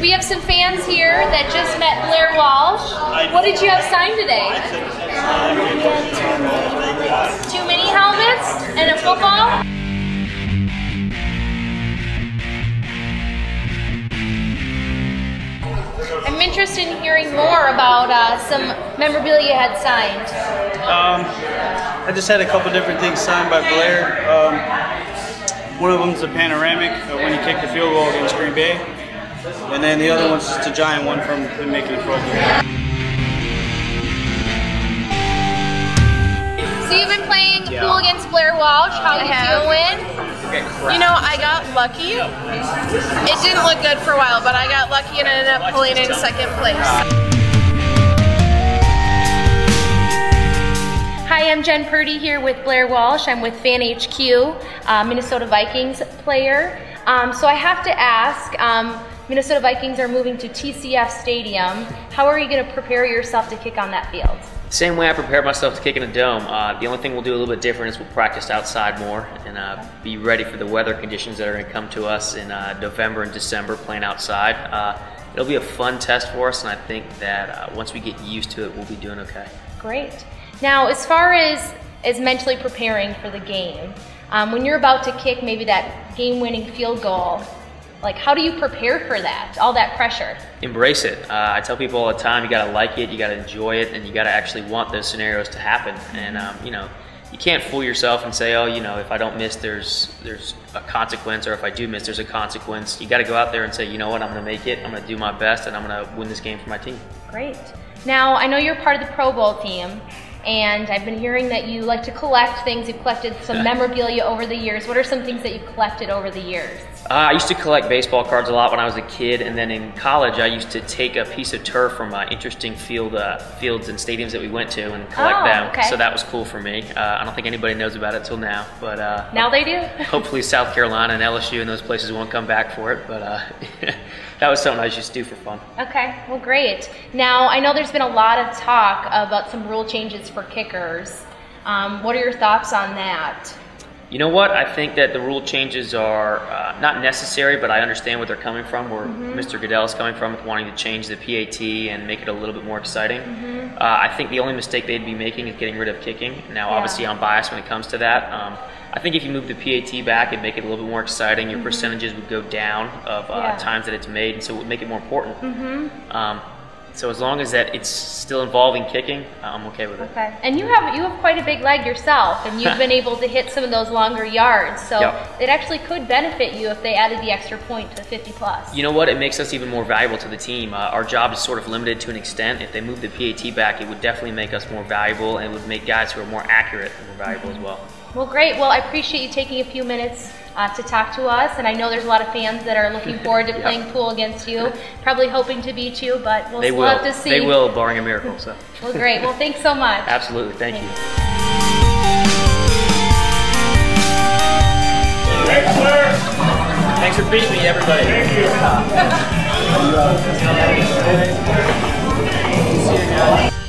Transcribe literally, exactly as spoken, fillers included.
We have some fans here that just met Blair Walsh. What did you have signed today? Two mini helmets and a football? I'm interested in hearing more about uh, some memorabilia you had signed. Um, I just had a couple different things signed by Blair. Um, one of them is a panoramic uh, when he kicked the field goal against Green Bay, and then the other one's just a giant one from him making the Pro Bowl. So you've been playing yeah. pool against Blair Walsh. How are you doing? You know, I got lucky. It didn't look good for a while, but I got lucky and I ended up pulling in second place. Hi, I'm Jen Purdy here with Blair Walsh. I'm with Fan H Q, uh, Minnesota Vikings player. Um, so I have to ask, um, Minnesota Vikings are moving to T C F Stadium. How are you going to prepare yourself to kick on that field? Same way I prepare myself to kick in a dome. Uh, the only thing we'll do a little bit different is we'll practice outside more and uh, be ready for the weather conditions that are going to come to us in uh, November and December playing outside. Uh, it'll be a fun test for us, and I think that uh, once we get used to it, we'll be doing okay. Great. Now, as far as, as mentally preparing for the game, um, when you're about to kick maybe that game-winning field goal, like, how do you prepare for that, all that pressure? Embrace it. Uh, I tell people all the time, you gotta like it, you gotta enjoy it, and you gotta actually want those scenarios to happen. And, um, you know, you can't fool yourself and say, oh, you know, if I don't miss, there's there's a consequence, or if I do miss, there's a consequence. You gotta go out there and say, you know what, I'm gonna make it, I'm gonna do my best, and I'm gonna win this game for my team. Great. Now, I know you're part of the Pro Bowl team, and I've been hearing that you like to collect things. You've collected some memorabilia over the years. What are some things that you've collected over the years? Uh, I used to collect baseball cards a lot when I was a kid, and then in college I used to take a piece of turf from uh, interesting field uh, fields and stadiums that we went to and collect oh, them. Okay. So that was cool for me. Uh, I don't think anybody knows about it till now, but uh, now they do. Hopefully South Carolina and L S U and those places won't come back for it, but uh, that was something I used to do for fun. Okay, well, great. Now I know there's been a lot of talk about some rule changes for For kickers. Um, what are your thoughts on that? You know what? I think that the rule changes are uh, not necessary, but I understand what they're coming from, where mm-hmm. Mister Goodell is coming from with wanting to change the P A T and make it a little bit more exciting. Mm-hmm. uh, I think the only mistake they'd be making is getting rid of kicking. Now, yeah. obviously, I'm biased when it comes to that. Um, I think if you move the P A T back and make it a little bit more exciting, your mm-hmm. percentages would go down of uh, yeah. times that it's made, and so it would make it more important. Mm-hmm. um, So as long as that it's still involving kicking, I'm okay with it. Okay. And you have you have quite a big leg yourself, and you've been able to hit some of those longer yards. So yep. it actually could benefit you if they added the extra point to the fifty plus. You know what? It makes us even more valuable to the team. Uh, our job is sort of limited to an extent. If they move the P A T back, it would definitely make us more valuable, and it would make guys who are more accurate more valuable as well. Well, great. Well, I appreciate you taking a few minutes uh, to talk to us, and I know there's a lot of fans that are looking forward to yeah. playing pool against you, probably hoping to beat you, but we'll still have to see. They will, barring a miracle. So. Well, great. Well, thanks so much. Absolutely. Thank thanks. you. Thanks, Blair. Thanks for beating me, everybody. Thank you. Uh,